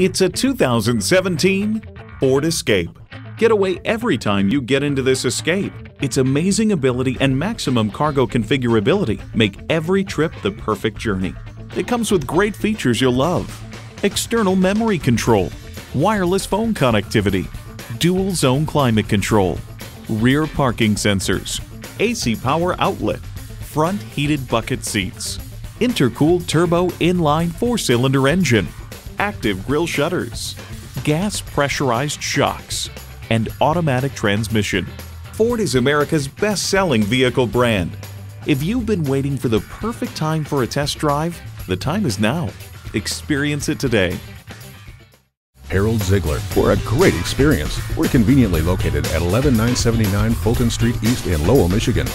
It's a 2017 Ford Escape. Get away every time you get into this Escape. Its amazing ability and maximum cargo configurability make every trip the perfect journey. It comes with great features you'll love. External memory control, wireless phone connectivity, dual zone climate control, rear parking sensors, AC power outlet, front heated bucket seats, intercooled turbo inline four-cylinder engine, active grille shutters, gas pressurized shocks, and automatic transmission. Ford is America's best-selling vehicle brand. If you've been waiting for the perfect time for a test drive, the time is now. Experience it today. Harold Ziegler, for a great experience. We're conveniently located at 11979 Fulton Street East in Lowell, Michigan.